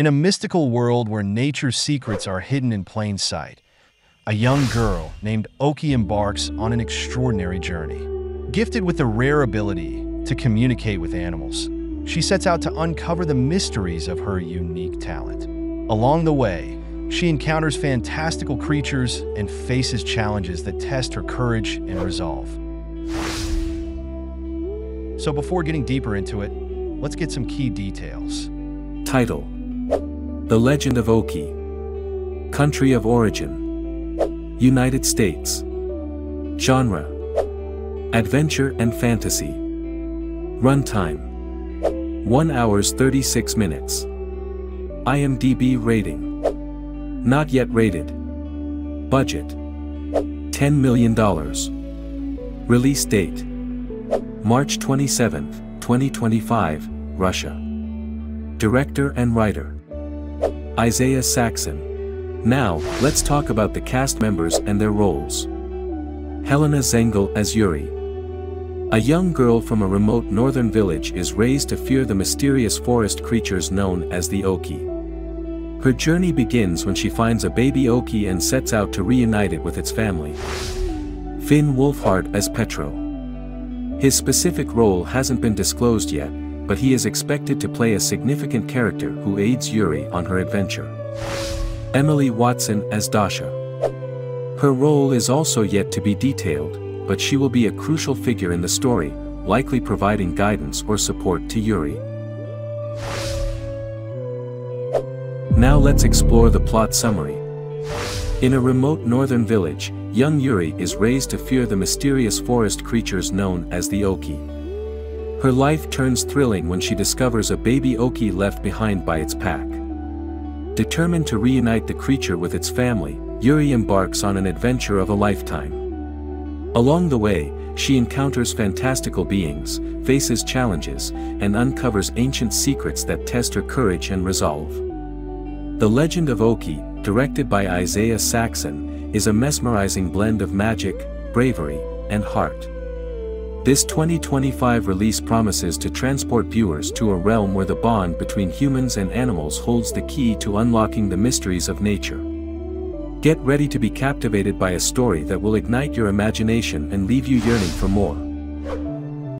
In a mystical world where nature's secrets are hidden in plain sight, a young girl named Ochi embarks on an extraordinary journey. Gifted with the rare ability to communicate with animals, she sets out to uncover the mysteries of her unique talent. Along the way, she encounters fantastical creatures and faces challenges that test her courage and resolve. So before getting deeper into it, let's get some key details. Title: The Legend of Ochi. Country of origin: United States. Genre: adventure and fantasy. Runtime: 1 hour 36 minutes. IMDb rating: not yet rated. Budget: $10 million. Release date: March 27, 2025, Russia. Director and writer: Isaiah Saxon. Now, let's talk about the cast members and their roles. Helena Zengel as Yuri. A young girl from a remote northern village is raised to fear the mysterious forest creatures known as the Ochi. Her journey begins when she finds a baby Ochi and sets out to reunite it with its family. Finn Wolfhard as Petro. His specific role hasn't been disclosed yet, but he is expected to play a significant character who aids Yuri on her adventure. Emily Watson as Dasha. Her role is also yet to be detailed, but she will be a crucial figure in the story, likely providing guidance or support to Yuri. Now let's explore the plot summary. In a remote northern village, young Yuri is raised to fear the mysterious forest creatures known as the Ochi. Her life turns thrilling when she discovers a baby Ochi left behind by its pack. Determined to reunite the creature with its family, Yuri embarks on an adventure of a lifetime. Along the way, she encounters fantastical beings, faces challenges, and uncovers ancient secrets that test her courage and resolve. The Legend of Ochi, directed by Isaiah Saxon, is a mesmerizing blend of magic, bravery, and heart. This 2025 release promises to transport viewers to a realm where the bond between humans and animals holds the key to unlocking the mysteries of nature. Get ready to be captivated by a story that will ignite your imagination and leave you yearning for more.